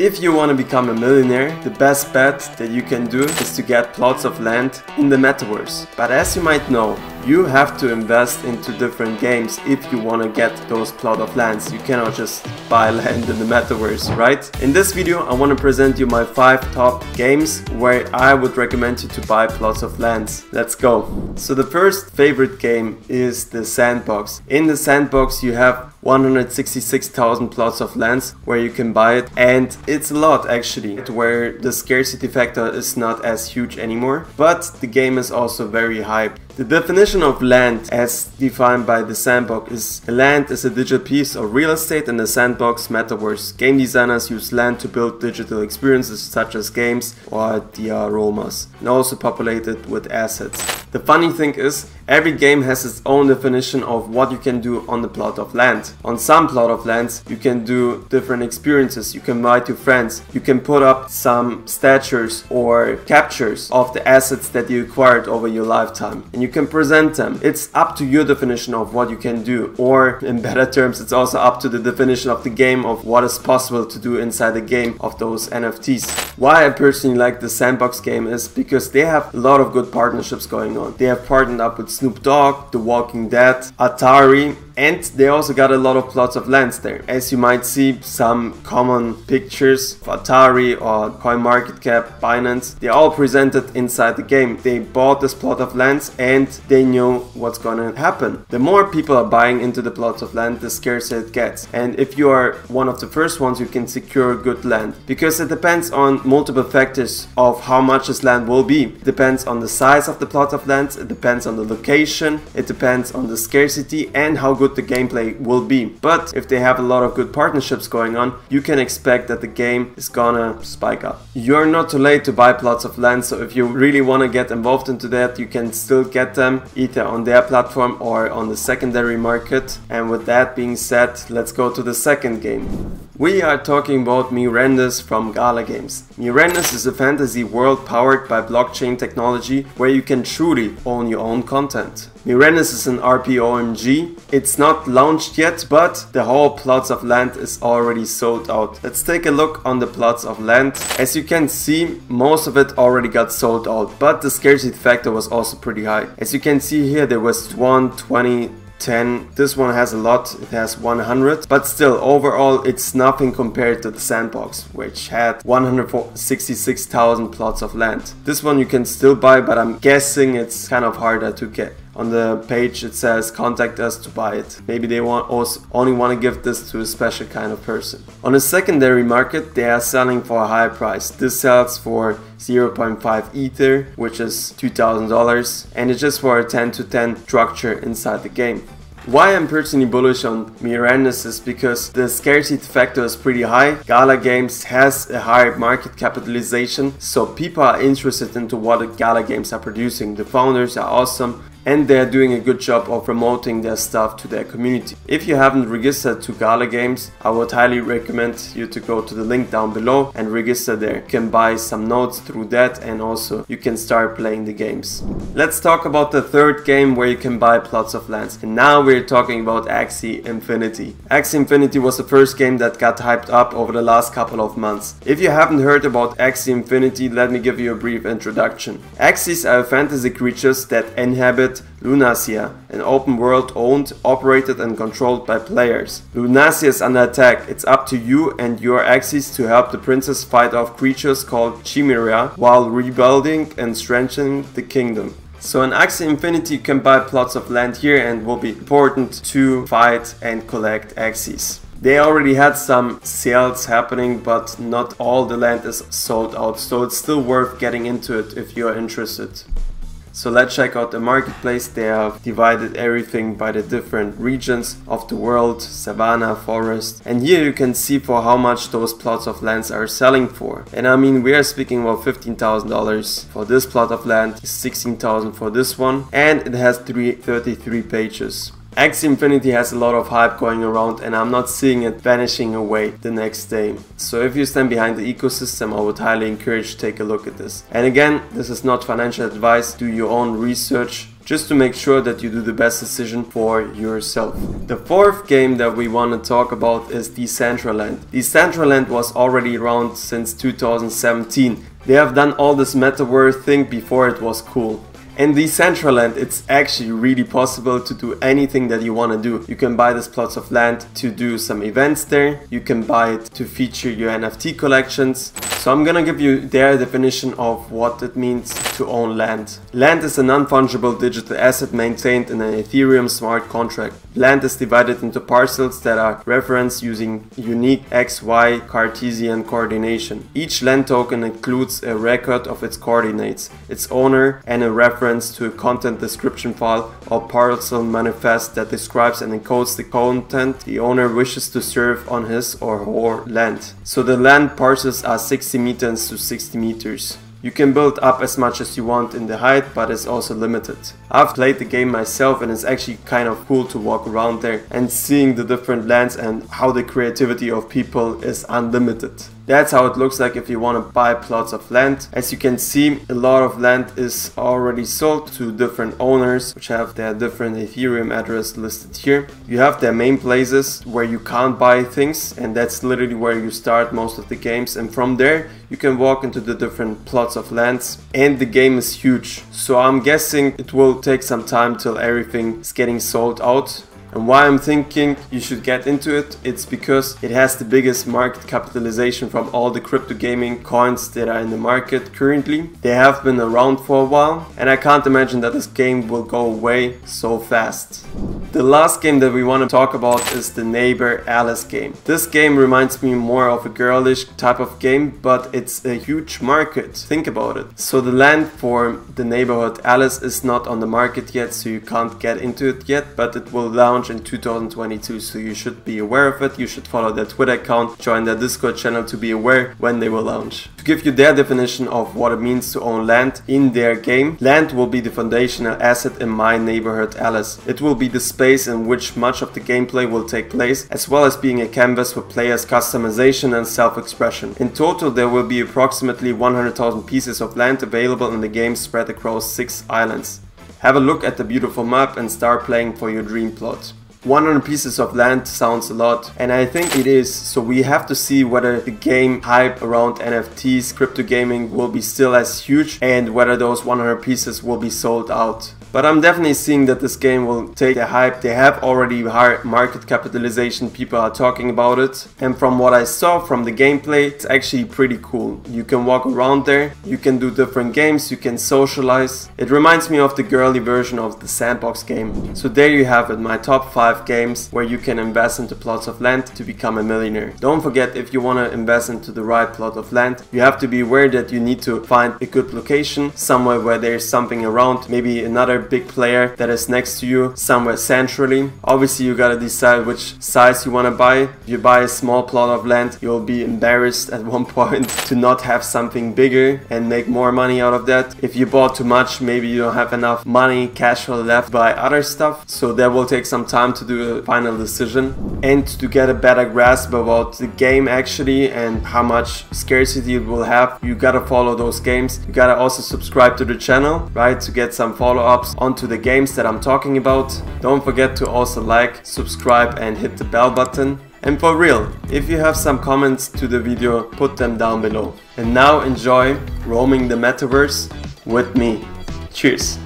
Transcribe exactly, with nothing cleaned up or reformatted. If you want to become a millionaire, the best bet that you can do is to get plots of land in the metaverse. But as you might know, you have to invest into different games if you want to get those plot of lands. You cannot just buy land in the metaverse, right? In this video, I want to present you my five top games where I would recommend you to buy plots of lands. Let's go. So the first favorite game is The Sandbox. In The Sandbox, you have one hundred sixty-six thousand plots of lands where you can buy it, and it's a lot actually, where the scarcity factor is not as huge anymore, but the game is also very hyped. The definition of land as defined by The Sandbox is: land is a digital piece of real estate in the sandbox metaverse. Game designers use land to build digital experiences such as games or dioramas, and also populate it with assets. The funny thing is, every game has its own definition of what you can do on the plot of land. On some plot of lands you can do different experiences, you can invite your friends, you can put up some statues or captures of the assets that you acquired over your lifetime, and you can present them. It's up to your definition of what you can do, or in better terms, it's also up to the definition of the game of what is possible to do inside the game of those N F Ts. Why I personally like the Sandbox game is because they have a lot of good partnerships going on. They have partnered up with Snoop Dogg, The Walking Dead, Atari, and they also got a lot of plots of lands there. As you might see, some common pictures of Atari or CoinMarketCap, Binance, they all presented inside the game. They bought this plot of lands and they know what's gonna happen. The more people are buying into the plots of land, the scarcer it gets. And if you are one of the first ones, you can secure good land, because it depends on multiple factors of how much this land will be. It depends on the size of the plot of lands, it depends on the location, it depends on the scarcity and how good the gameplay will be. But if they have a lot of good partnerships going on, you can expect that the game is gonna spike up. You're not too late to buy plots of land, so if you really want to get involved into that, you can still get them either on their platform or on the secondary market. And with that being said, let's go to the second game. We are talking about Mirandus from Gala Games. Mirandus is a fantasy world powered by blockchain technology where you can truly own your own content. Mirandus is an R P G. It's not launched yet, but the whole plots of land is already sold out. Let's take a look on the plots of land. As you can see, most of it already got sold out, but the scarcity factor was also pretty high. As you can see here, there was one, twenty, ten. This one has a lot, it has one hundred, but still overall it's nothing compared to the Sandbox, which had one hundred sixty-six thousand plots of land. This one you can still buy, but I'm guessing it's kind of harder to get. On the page it says contact us to buy it. Maybe they want also only want to give this to a special kind of person. On a secondary market they are selling for a high price. This sells for zero point five ether, which is two thousand dollars, and it's just for a ten to ten structure inside the game. Why I'm personally bullish on Mirandus is because the scarcity factor is pretty high. Gala Games has a high market capitalization, so people are interested into what Gala Games are producing. The founders are awesome, and they are doing a good job of promoting their stuff to their community. If you haven't registered to Gala Games, I would highly recommend you to go to the link down below and register there. You can buy some notes through that, and also you can start playing the games. Let's talk about the third game where you can buy plots of lands. And now we're talking about Axie Infinity. Axie Infinity was the first game that got hyped up over the last couple of months. If you haven't heard about Axie Infinity, let me give you a brief introduction. Axies are fantasy creatures that inhabit Lunasia, an open world owned, operated and controlled by players. Lunasia is under attack. It's up to you and your Axies to help the princess fight off creatures called Chimera while rebuilding and strengthening the kingdom. So in Axie Infinity you can buy plots of land here, and will be important to fight and collect Axies. They already had some sales happening, but not all the land is sold out, so it's still worth getting into it if you're interested. So let's check out the marketplace. They have divided everything by the different regions of the world, savanna, forest. And here you can see for how much those plots of lands are selling for. And I mean, we are speaking about fifteen thousand dollars for this plot of land, sixteen thousand dollars for this one. And it has thirty-three pages. Axie Infinity has a lot of hype going around, and I'm not seeing it vanishing away the next day. So if you stand behind the ecosystem, I would highly encourage you to take a look at this. And again, this is not financial advice. Do your own research just to make sure that you do the best decision for yourself. The fourth game that we want to talk about is Decentraland. Decentraland was already around since two thousand seventeen. They have done all this metaverse thing before it was cool. In Decentraland, it's actually really possible to do anything that you want to do. You can buy these plots of land to do some events there. You can buy it to feature your N F T collections. So I'm gonna give you their definition of what it means to own land. Land is a non-fungible digital asset maintained in an Ethereum smart contract. Land is divided into parcels that are referenced using unique X Y Cartesian coordination. Each land token includes a record of its coordinates, its owner, and a reference to a content description file or parcel manifest that describes and encodes the content the owner wishes to serve on his or her land. So the land parcels are sixty meters to sixty meters. You can build up as much as you want in the height, but it's also limited. I've played the game myself and it's actually kind of cool to walk around there and seeing the different lands and how the creativity of people is unlimited. That's how it looks like if you want to buy plots of land. As you can see, a lot of land is already sold to different owners, which have their different Ethereum address listed here. You have their main places where you can't buy things, and that's literally where you start most of the games. And from there, you can walk into the different plots of lands. And the game is huge, so I'm guessing it will take some time till everything is getting sold out. And why I'm thinking you should get into it, it's because it has the biggest market capitalization from all the crypto gaming coins that are in the market currently. They have been around for a while, and I can't imagine that this game will go away so fast. The last game that we want to talk about is the Neighbor Alice game. This game reminds me more of a girlish type of game, but it's a huge market. Think about it. So the land for the neighborhood Alice is not on the market yet, so you can't get into it yet, but it will launch in two thousand twenty-two, so you should be aware of it. You should follow their Twitter account, join their Discord channel to be aware when they will launch. To give you their definition of what it means to own land in their game, land will be the foundational asset in My Neighborhood Alice. It will be the space in which much of the gameplay will take place, as well as being a canvas for players' customization and self-expression. In total, there will be approximately one hundred thousand pieces of land available in the game spread across six islands. Have a look at the beautiful map and start playing for your dream plot. one hundred pieces of land sounds a lot, and I think it is, so we have to see whether the game hype around N F Ts, crypto gaming will be still as huge and whether those one hundred pieces will be sold out. But I'm definitely seeing that this game will take the hype. They have already high market capitalization, people are talking about it, and from what I saw from the gameplay, it's actually pretty cool. You can walk around there, you can do different games, you can socialize. It reminds me of the girly version of the Sandbox game. So there you have it, my top five games where you can invest into plots of land to become a millionaire. Don't forget, if you want to invest into the right plot of land, you have to be aware that you need to find a good location, somewhere where there's something around, maybe another big player that is next to you, somewhere centrally. Obviously, you gotta decide which size you want to buy. If you buy a small plot of land, you'll be embarrassed at one point to not have something bigger and make more money out of that. If you bought too much, maybe you don't have enough money, cash flow left to buy other stuff, so that will take some time to to do a final decision and to get a better grasp about the game actually and how much scarcity it will have. You gotta follow those games. You gotta also subscribe to the channel, right, to get some follow-ups onto the games that I'm talking about. Don't forget to also like, subscribe, and hit the bell button. And for real, if you have some comments to the video, put them down below. And now enjoy roaming the metaverse with me. Cheers.